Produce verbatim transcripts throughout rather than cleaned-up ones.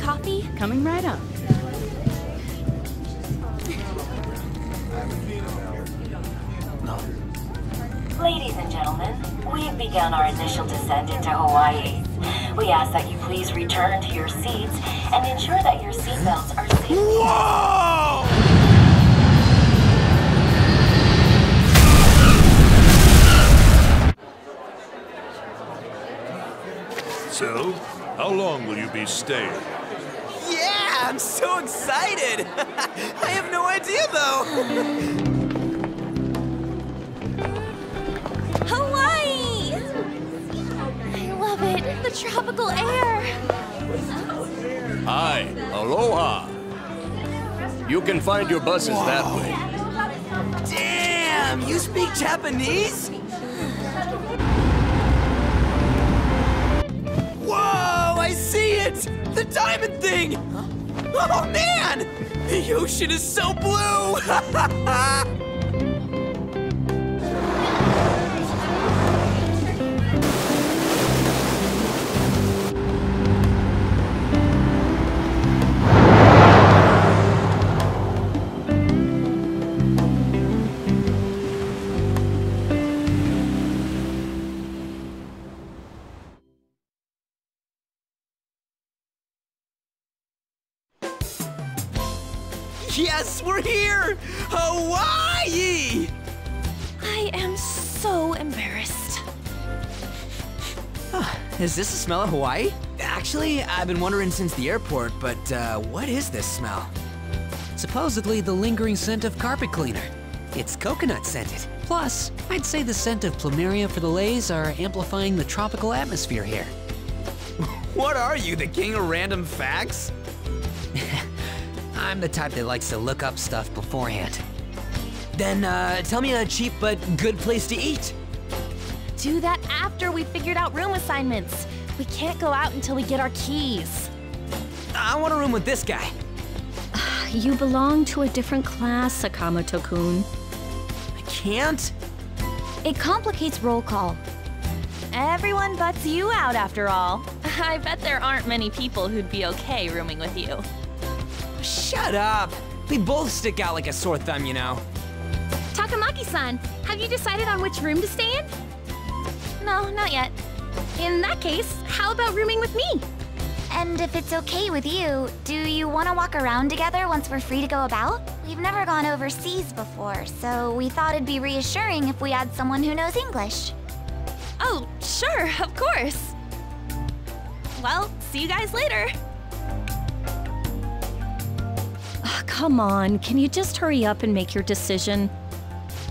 coffee? Coming right up. Ladies and gentlemen, we have begun our initial descent into Hawaii. We ask that you please return to your seats and ensure that your seatbelts are safe. Whoa! So, how long will you be staying? Yeah, I'm so excited! I have no idea, though! Hawaii! I love it! The tropical air! Hi! Aloha! You can find your buses wow. that way. Damn! You speak Japanese? Whoa, I see it! The diamond thing! Oh man! The ocean is so blue! Yes, we're here! Hawaii! I am so embarrassed. Oh, is this the smell of Hawaii? Actually, I've been wondering since the airport, but uh, what is this smell? Supposedly the lingering scent of carpet cleaner. It's coconut scented. Plus, I'd say the scent of plumeria for the lays are amplifying the tropical atmosphere here. What are you, the king of random facts? I'm the type that likes to look up stuff beforehand. Then, uh, tell me a cheap but good place to eat. Do that after we figured out room assignments. We can't go out until we get our keys. I want a room with this guy. You belong to a different class, Sakamoto-kun. I can't? It complicates roll call. Everyone butts you out after all. I bet there aren't many people who'd be okay rooming with you. Shut up! We both stick out like a sore thumb, you know. Takamaki-san, have you decided on which room to stay in? No, not yet. In that case, how about rooming with me? And if it's okay with you, do you want to walk around together once we're free to go about? We've never gone overseas before, so we thought it'd be reassuring if we had someone who knows English. Oh, sure, of course. Well, see you guys later. Come on, can you just hurry up and make your decision?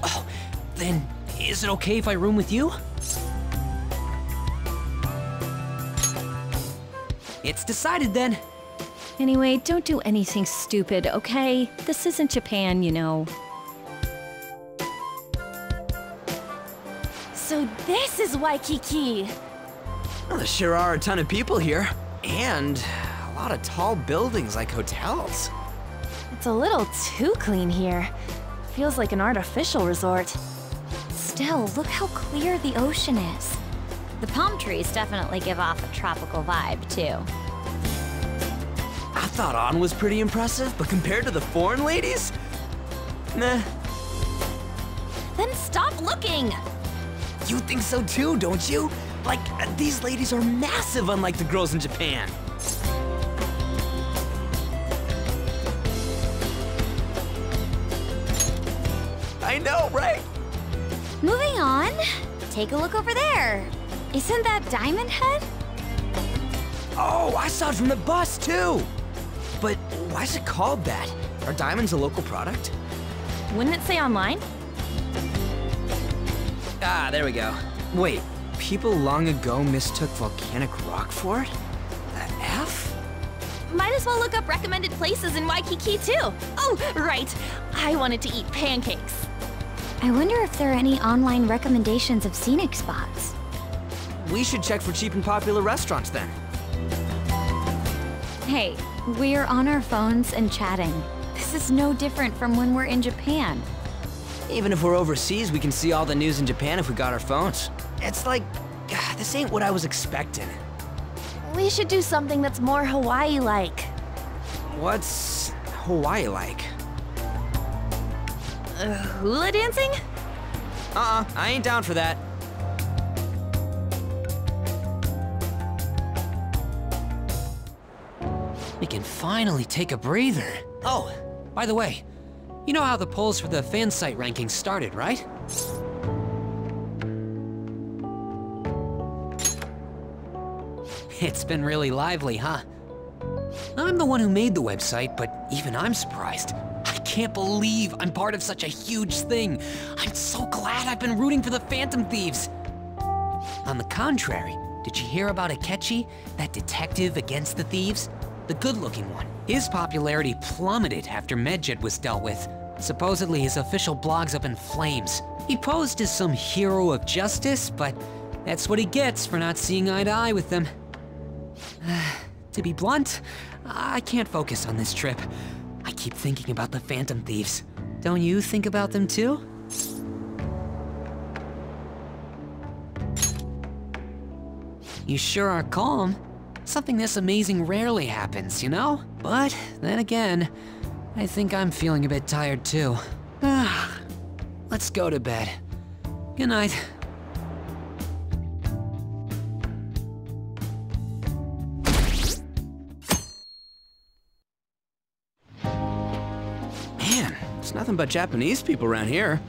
Oh, then is it okay if I room with you? It's decided then. Anyway, don't do anything stupid, okay? This isn't Japan, you know. So this is Waikiki! Well, there sure are a ton of people here. And a lot of tall buildings like hotels. It's a little too clean here. Feels like an artificial resort. Still, look how clear the ocean is. The palm trees definitely give off a tropical vibe, too. I thought An was pretty impressive, but compared to the foreign ladies? Nah. Then stop looking! You think so too, don't you? Like, these ladies are massive, unlike the girls in Japan. I know, right? Moving on, take a look over there. Isn't that Diamond Head? Oh, I saw it from the bus, too. But why is it called that? Are diamonds a local product? Wouldn't it say online? Ah, there we go. Wait, people long ago mistook volcanic rock for it? The F? Might as well look up recommended places in Waikiki, too. Oh, right. I wanted to eat pancakes. I wonder if there are any online recommendations of scenic spots. We should check for cheap and popular restaurants then. Hey, we're on our phones and chatting. This is no different from when we're in Japan. Even if we're overseas, we can see all the news in Japan if we got our phones. It's like, God, this ain't what I was expecting. We should do something that's more Hawaii-like. What's Hawaii-like? Uh, hula dancing? Uh-uh, I ain't down for that. We can finally take a breather. Oh, by the way, you know how the polls for the fan site rankings started, right? It's been really lively, huh? I'm the one who made the website, but even I'm surprised. I can't believe I'm part of such a huge thing. I'm so glad I've been rooting for the Phantom Thieves. On the contrary, did you hear about Akechi, that detective against the thieves? The good-looking one. His popularity plummeted after Medjed was dealt with. Supposedly, his official blog's up in flames. He posed as some hero of justice, but that's what he gets for not seeing eye to eye with them. To be blunt, I can't focus on this trip. I keep thinking about the Phantom Thieves. Don't you think about them too? You sure are calm. Something this amazing rarely happens, you know? But then again, I think I'm feeling a bit tired too. Let's go to bed. Good night. Nothing but Japanese people around here.